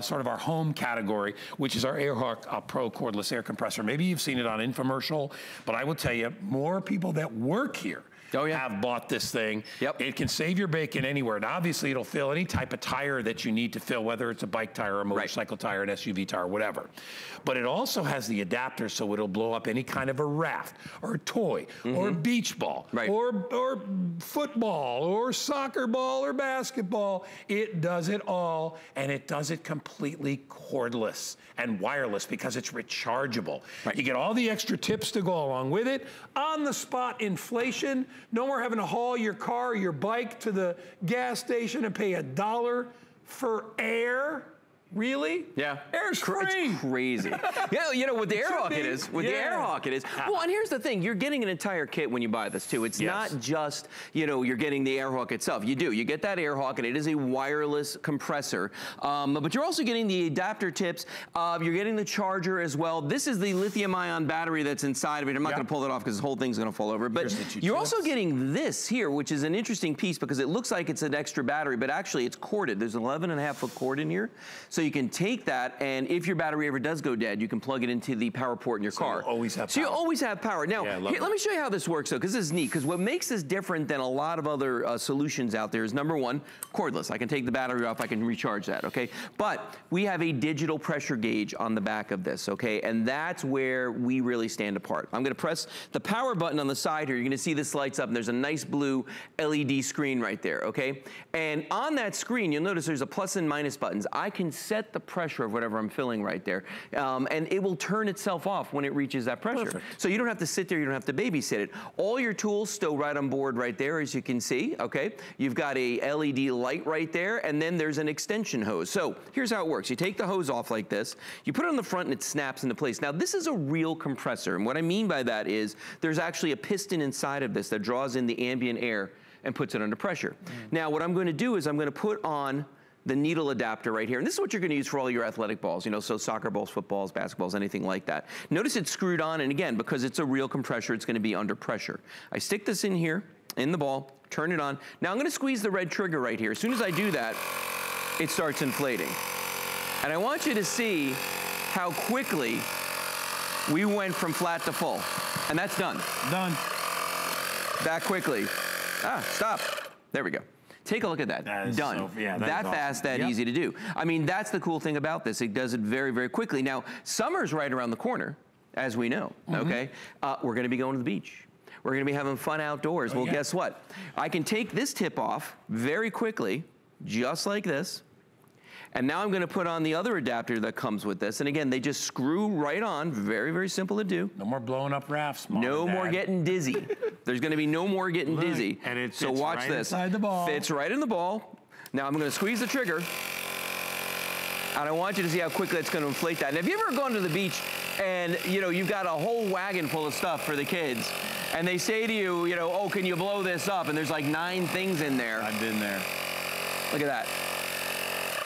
Sort of our home category, which is our Air Hawk Pro cordless air compressor. Maybe you've seen it on infomercial, but I will tell you, more people that work here have bought this thing. Yep. It can save your bacon anywhere. And obviously it'll fill any type of tire that you need to fill, whether it's a bike tire, a motorcycle tire, an SUV tire, whatever. But it also has the adapter, so it'll blow up any kind of a raft or a toy or a beach ball or football or soccer ball or basketball. It does it all, and it does it completely cordless and wireless because it's rechargeable. Right. You get all the extra tips to go along with it. On the spot inflation. No more having to haul your car or your bike to the gas station and pay $1 for air. Really? Yeah. Air's free. It's crazy. Yeah, you know, with the Air Hawk it is. With the Air Hawk it is. Well, and here's the thing. You're getting an entire kit when you buy this, too. It's not just, you know, you're getting the Air Hawk itself. You do. You get that Air Hawk, and it is a wireless compressor. But you're also getting the adapter tips. You're getting the charger as well. This is the lithium-ion battery that's inside of it. I'm not going to pull that off because the whole thing's going to fall over. But you're also getting this here, which is an interesting piece because it looks like it's an extra battery, but actually it's corded. There's an 11.5-foot cord in here. So you can take that, and if your battery ever does go dead, you can plug it into the power port in your car. You'll always have power. So you always have power. Now, let me show you how this works, though, because this is neat, because what makes this different than a lot of other solutions out there is, number one, cordless. I can take the battery off. I can recharge that, okay? But we have a digital pressure gauge on the back of this, okay? And that's where we really stand apart. I'm going to press the power button on the side here. You're going to see this lights up, and there's a nice blue LED screen right there, okay? And on that screen, you'll notice there's a plus and minus buttons. I can set the pressure of whatever I'm filling right there. And it will turn itself off when it reaches that pressure. Perfect. So you don't have to sit there, you don't have to babysit it. All your tools still right on board right there, as you can see, okay? You've got a LED light right there, and then there's an extension hose. So here's how it works. You take the hose off like this, you put it on the front, and it snaps into place. Now, this is a real compressor, and what I mean by that is there's actually a piston inside of this that draws in the ambient air and puts it under pressure. Now, what I'm going to do is I'm going to put on the needle adapter right here. And this is what you're gonna use for all your athletic balls, you know, so soccer balls, footballs, basketballs, anything like that. Notice it's screwed on, and again, because it's a real compressor, it's gonna be under pressure. I stick this in here, in the ball, turn it on. Now I'm gonna squeeze the red trigger right here. As soon as I do that, it starts inflating. And I want you to see how quickly we went from flat to full. And that's done. Done. That quickly. Ah, stop. There we go. Take a look at that, done. So, yeah, that fast, that easy to do. I mean, that's the cool thing about this. It does it very, very quickly. Now, summer's right around the corner, as we know, okay? We're gonna be going to the beach. We're gonna be having fun outdoors. Well, guess what? I can take this tip off very quickly, just like this. And now I'm gonna put on the other adapter that comes with this. And again, they just screw right on. Very, very simple to do. No more blowing up rafts, Mom. No more getting dizzy. There's gonna be no more getting dizzy. And it fits right inside the ball. Fits right in the ball. Now I'm gonna squeeze the trigger. And I want you to see how quickly it's gonna inflate that. And have you ever gone to the beach and you know, you've got a whole wagon full of stuff for the kids, and they say to you, you know, oh, can you blow this up? And there's like 9 things in there. I've been there. Look at that.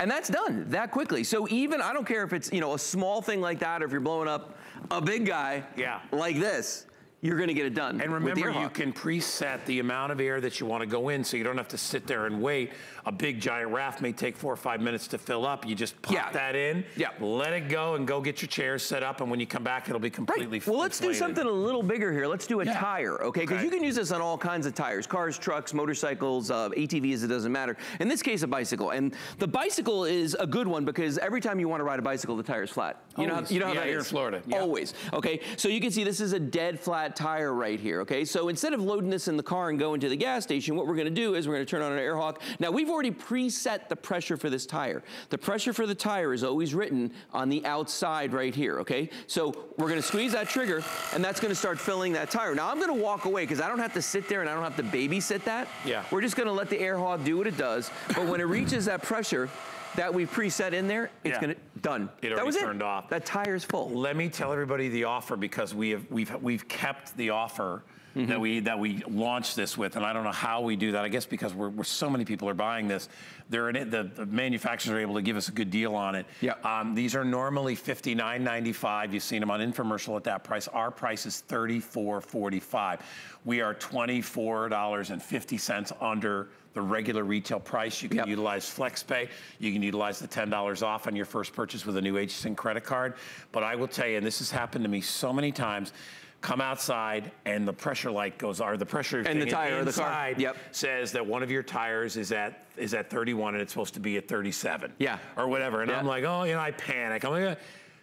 And that's done that quickly. So even, I don't care if it's, you know, a small thing like that, or if you're blowing up a big guy like this, you're gonna get it done. And remember, you can preset the amount of air that you wanna go in, so you don't have to sit there and wait. A big giant raft may take 4 or 5 minutes to fill up. You just pop that in, let it go, and go get your chair set up, and when you come back, it'll be completely full. Well, let's do something a little bigger here. Let's do a tire, okay? Because you can use this on all kinds of tires, cars, trucks, motorcycles, ATVs, it doesn't matter. In this case, a bicycle. And the bicycle is a good one because every time you wanna ride a bicycle, the tire's flat. You know, you know how that is. Here in Florida. Always, okay? So you can see this is a dead flat tire right here, okay? So instead of loading this in the car and going to the gas station, what we're gonna do is we're gonna turn on an Air Hawk. Now, we've already preset the pressure for this tire. The pressure for the tire is always written on the outside right here, okay? So we're gonna squeeze that trigger, and that's gonna start filling that tire. Now, I'm gonna walk away because I don't have to sit there and I don't have to babysit that. Yeah. We're just gonna let the Air Hawk do what it does, but when it reaches that pressure that we've preset in there, it's gonna, done. It already turned off. That tire's full. Let me tell everybody the offer, because we've kept the offer that we launched this with, and I don't know how we do that. I guess because we're so many people are buying this, they're in it, the manufacturers are able to give us a good deal on it. Yeah. These are normally $59.95. You've seen them on infomercial at that price. Our price is $34.45. We are $24.50 under the regular retail price. You can utilize FlexPay. You can utilize the $10 off on your first purchase with a new HSN credit card. But I will tell you, and this has happened to me so many times, come outside and the pressure light goes, or the pressure and the tire of the car says that one of your tires is at 31 and it's supposed to be at 37. Yeah. Or whatever. And I'm like, oh, you know, I panic. I'm like,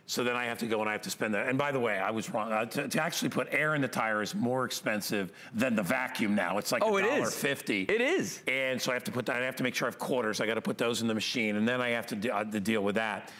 so then I have to go and I have to spend that. And by the way, I was wrong. To actually put air in the tire is more expensive than the vacuum now. It's like $1.50. It is. And so I have to put that, I have to make sure I have quarters. I got to put those in the machine. And then I have to deal with that.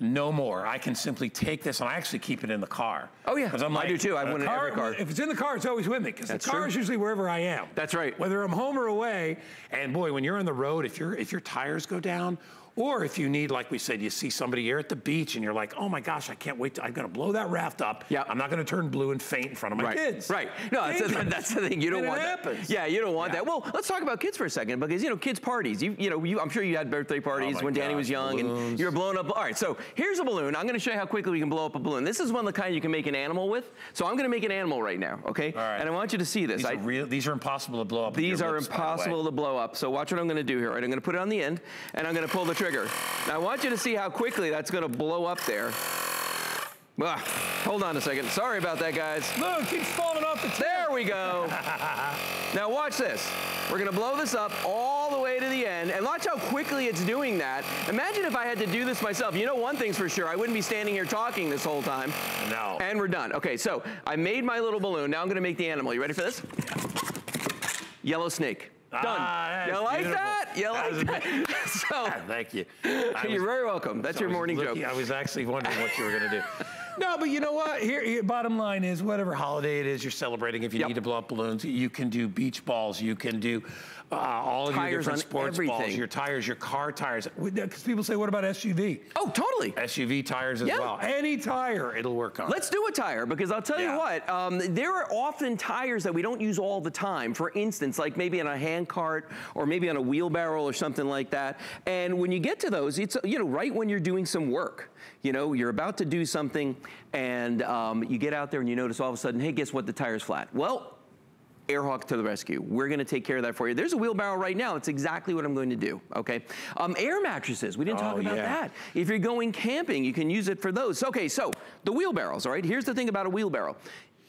No more. I can simply take this, and I actually keep it in the car. Oh, yeah. Like, I do, too. I want it in every car. If it's in the car, it's always with me, because the car is usually wherever I am. That's right. Whether I'm home or away, and, boy, when you're on the road, if your tires go down, or if you need, like we said, you see somebody here at the beach, and you're like, oh, my gosh, I can't wait. I'm going to blow that raft up. Yep. I'm not going to turn blue and faint in front of my kids. Right. No, that's the thing. You don't want that. Yeah, you don't want that. Well, let's talk about kids for a second, because, you know, kids' parties. You know, I'm sure you had birthday parties when Danny was young, and you're blowing up. All right, so here's a balloon. I'm going to show you how quickly we can blow up a balloon. This is one of the kind you can make an animal with. So I'm going to make an animal right now, okay? All right. And I want you to see this. These are impossible to blow up. These are impossible to blow up. So watch what I'm going to do here. Right, I'm going to put it on the end, and I'm going to pull the trigger. Now I want you to see how quickly that's going to blow up there. Ugh, hold on a second. Sorry about that, guys. Look, it keeps falling off the tip. There we go. Now watch this. We're going to blow this up all the way to the end. And watch how quickly it's doing that. Imagine if I had to do this myself. You know, one thing's for sure. I wouldn't be standing here talking this whole time. No. And we're done. Okay, so I made my little balloon. Now I'm going to make the animal. You ready for this? Yellow snake. Done. You like beautiful. That? You like that? So, thank you. You're very welcome. That's your morning joke. I was actually wondering what you were going to do. No, but you know what? Here, bottom line is, whatever holiday it is you're celebrating, if you need to blow up balloons, you can do beach balls. You can do all of your different sports balls, your tires, your car tires. Because people say, what about SUV? Oh, totally. SUV tires as well. Any tire, it'll work on. Let's do a tire, because I'll tell you what, there are often tires that we don't use all the time. For instance, like maybe on a hand cart or maybe on a wheelbarrow or something like that. And when you get to those, it's, you know, right when you're doing some work. You know, you're about to do something, and you get out there and you notice all of a sudden, hey, guess what? The tire's flat. Well, Air Hawk to the rescue. We're gonna take care of that for you. There's a wheelbarrow right now. It's exactly what I'm going to do, okay? Air mattresses, we didn't talk about that. If you're going camping, you can use it for those. Okay, so the wheelbarrows, all right? Here's the thing about a wheelbarrow.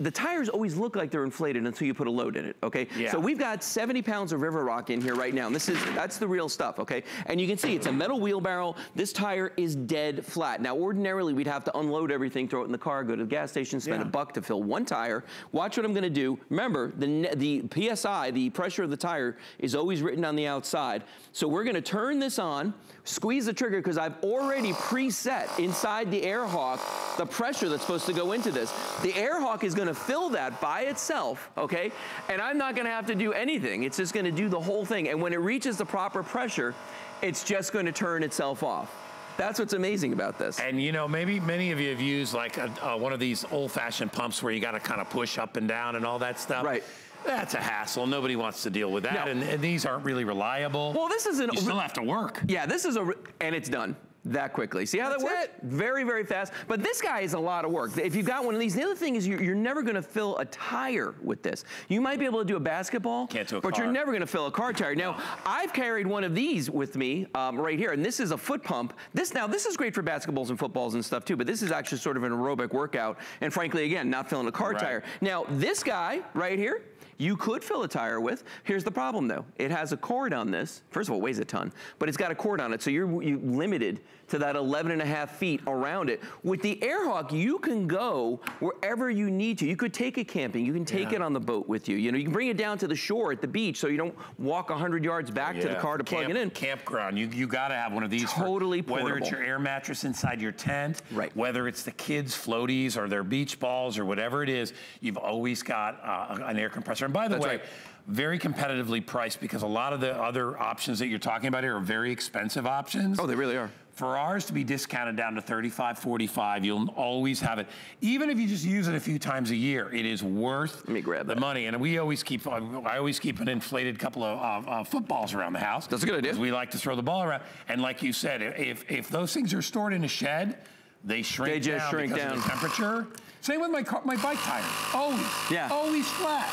The tires always look like they're inflated until you put a load in it, okay? Yeah. So we've got 70 pounds of River Rock in here right now, and that's the real stuff, okay? And you can see it's a metal wheelbarrow. This tire is dead flat. Now, ordinarily, we'd have to unload everything, throw it in the car, go to the gas station, spend $1 to fill one tire. Watch what I'm gonna do. Remember, the PSI, the pressure of the tire, is always written on the outside. So we're gonna turn this on, squeeze the trigger, because I've already preset inside the Air Hawk the pressure that's supposed to go into this. The Air Hawk is gonna fill that by itself, okay? And I'm not gonna have to do anything. It's just gonna do the whole thing. And when it reaches the proper pressure, it's just gonna turn itself off. That's what's amazing about this. And you know, maybe many of you have used like one of these old-fashioned pumps where you gotta kind of push up and down and all that stuff. Right. That's a hassle. Nobody wants to deal with that. No. And these aren't really reliable. Well, this is an... You still have to work. Yeah, this is a... And it's done. That quickly. See how that works? Very, very fast. But this guy is a lot of work. If you've got one of these, the other thing is you're never going to fill a tire with this. You might be able to do a basketball, but you're never going to fill a car tire. Now, I've carried one of these with me right here, and this is a foot pump. This is great for basketballs and footballs and stuff too, but this is actually sort of an aerobic workout, and frankly, again, not filling a car tire. Now, this guy right here, you could fill a tire with. Here's the problem though. It has a cord on this. First of all, it weighs a ton, but it's got a cord on it. So you're limited to that 11.5 feet around it. With the Air Hawk, you can go wherever you need to. You could take it camping. You can take it on the boat with you. You know, you can bring it down to the shore at the beach so you don't walk 100 yards back to the car to plug it in. Campground, you gotta have one of these. Totally portable. Whether it's your air mattress inside your tent, whether it's the kids' floaties or their beach balls or whatever it is, you've always got an air compressor. And by the way, very competitively priced, because a lot of the other options that you're talking about here are very expensive options. Oh, they really are. For ours to be discounted down to $35.45, you'll always have it. Even if you just use it a few times a year, it is worth the money. And I always keep an inflated couple of footballs around the house. That's a good idea. Because we like to throw the ball around. And like you said, if those things are stored in a shed, they shrink down. They just shrink down because of the temperature. Same with my bike tires. Always flat.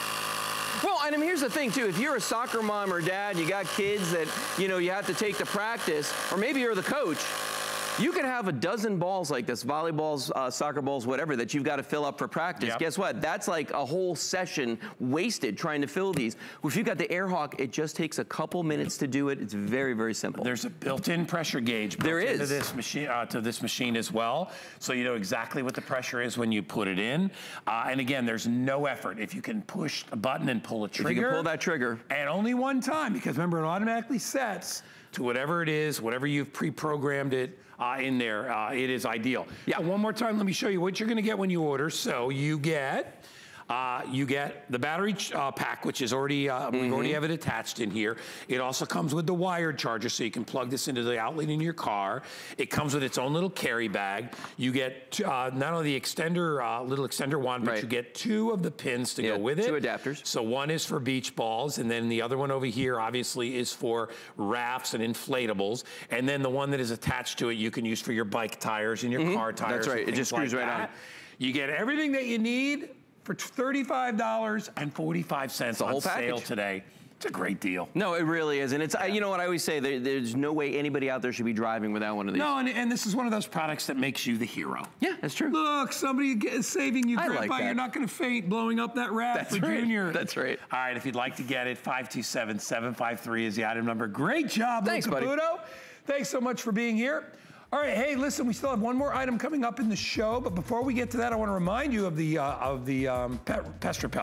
Well, and I mean, here's the thing too, if you're a soccer mom or dad, you got kids that, you know, you have to take to practice, or maybe you're the coach, you could have a dozen balls like this, volleyballs, soccer balls, whatever, that you've got to fill up for practice. Yep. Guess what? That's like a whole session wasted trying to fill these. If you've got the Air Hawk, it just takes a couple minutes to do it. It's very, very simple. There's a built-in pressure gauge built into this machine as well, so you know exactly what the pressure is when you put it in. And again, there's no effort. If you can push a button and pull a trigger. If you can pull that trigger. And only one time, because remember, it automatically sets to whatever it is, whatever you've pre-programmed it in there. It is ideal. Yeah. So one more time, let me show you what you're gonna get when you order. So you get the battery pack, which is already, we already have it attached in here. It also comes with the wired charger, so you can plug this into the outlet in your car. It comes with its own little carry bag. You get not only the extender, little extender wand, but you get two of the pins to go with it. Two adapters. So one is for beach balls, and then the other one over here, obviously, is for rafts and inflatables. And then the one that is attached to it, you can use for your bike tires and your car tires. That's right, it just screws right on. You get everything that you need for $35.45 on sale today. It's a great deal. No, it really is. And it's, you know what I always say, there's no way anybody out there should be driving without one of these. No, and this is one of those products that makes you the hero. Yeah, that's true. Look, somebody is saving you, Grandpa. Like, you're not gonna faint blowing up that raft with Junior. That's right. All right, if you'd like to get it, 527-753 is the item number. Great job, Thanks, Luke Caputo. Thanks so much for being here. All right, hey, listen, we still have one more item coming up in the show, but before we get to that, I want to remind you of the pest repeller.